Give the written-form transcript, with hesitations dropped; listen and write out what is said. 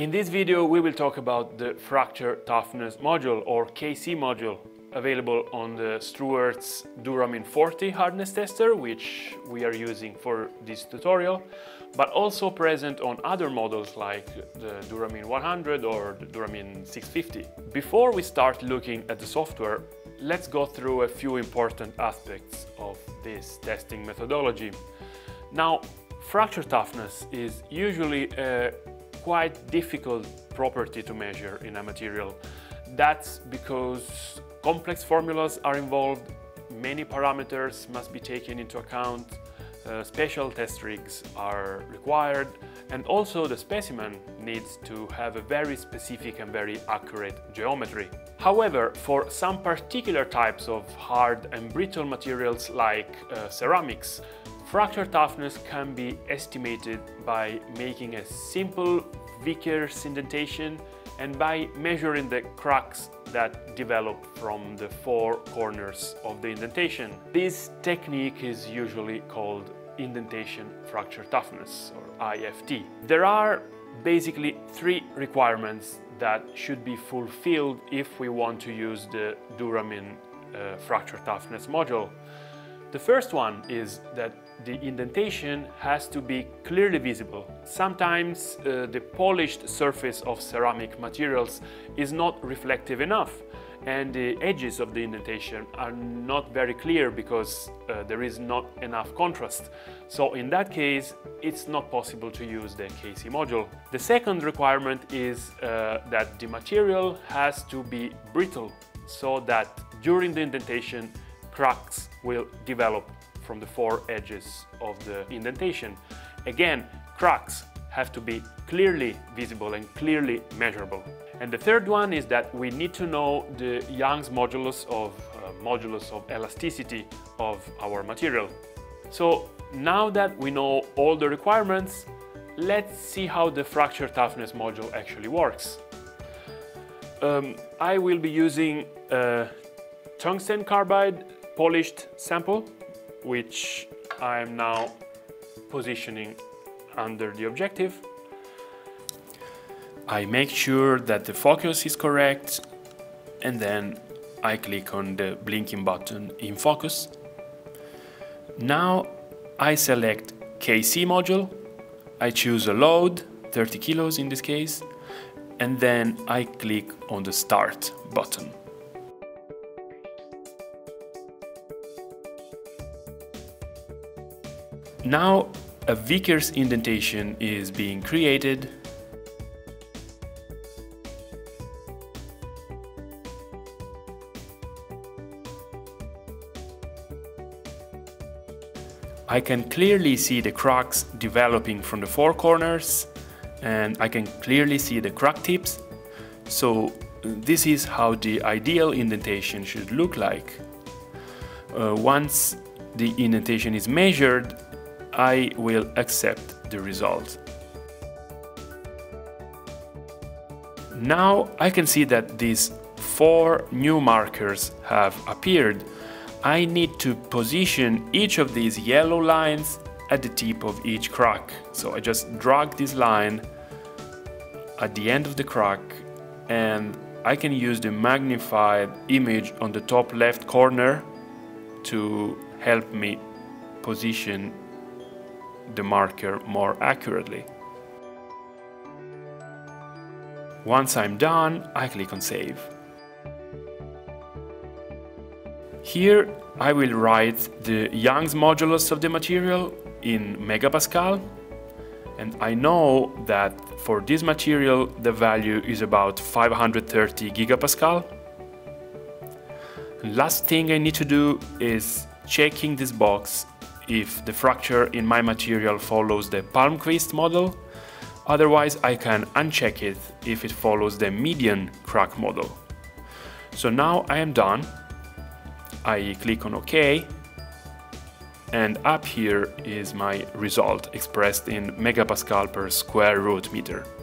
In this video we will talk about the fracture toughness module, or KC module, available on the Struers Duramin 40 hardness tester, which we are using for this tutorial, but also present on other models like the Duramin 100 or the Duramin 650. Before we start looking at the software, let's go through a few important aspects of this testing methodology. Now, fracture toughness is usually a quite difficult property to measure in a material. That's because complex formulas are involved, many parameters must be taken into account, special test rigs are required, and also the specimen needs to have a very specific and very accurate geometry. However, for some particular types of hard and brittle materials like ceramics, fracture toughness can be estimated by making a simple Vickers indentation and by measuring the cracks that develop from the four corners of the indentation. This technique is usually called indentation fracture toughness, or IFT. There are basically three requirements that should be fulfilled if we want to use the Duramin fracture toughness module. The first one is that the indentation has to be clearly visible. Sometimes the polished surface of ceramic materials is not reflective enough, and the edges of the indentation are not very clear because there is not enough contrast. So in that case, it's not possible to use the KC module. The second requirement is that the material has to be brittle, so that during the indentation, cracks will develop from the four edges of the indentation. Again, cracks have to be clearly visible and clearly measurable. And the third one is that we need to know the Young's modulus of elasticity of our material. So now that we know all the requirements, let's see how the fracture toughness module actually works. I will be using tungsten carbide polished sample, which I am now positioning under the objective. I make sure that the focus is correct, and then I click on the blinking button in focus. Now I select KC module, I choose a load, 30 kilos in this case, and then I click on the start button. Now a Vickers indentation is being created. I can clearly see the cracks developing from the four corners, and I can clearly see the crack tips. So this is how the ideal indentation should look like. Once the indentation is measured, I will accept the result. Now I can see that these four new markers have appeared. I need to position each of these yellow lines at the tip of each crack. So I just drag this line at the end of the crack, and I can use the magnified image on the top left corner to help me position the marker more accurately. Once I'm done, I click on Save. Here I will write the Young's modulus of the material in megapascal, and I know that for this material the value is about 530 gigapascal. Last thing I need to do is checking this box if the fracture in my material follows the Palmquist model, otherwise I can uncheck it if it follows the median crack model. So now I am done, I click on OK, and up here is my result expressed in megapascal per square root meter.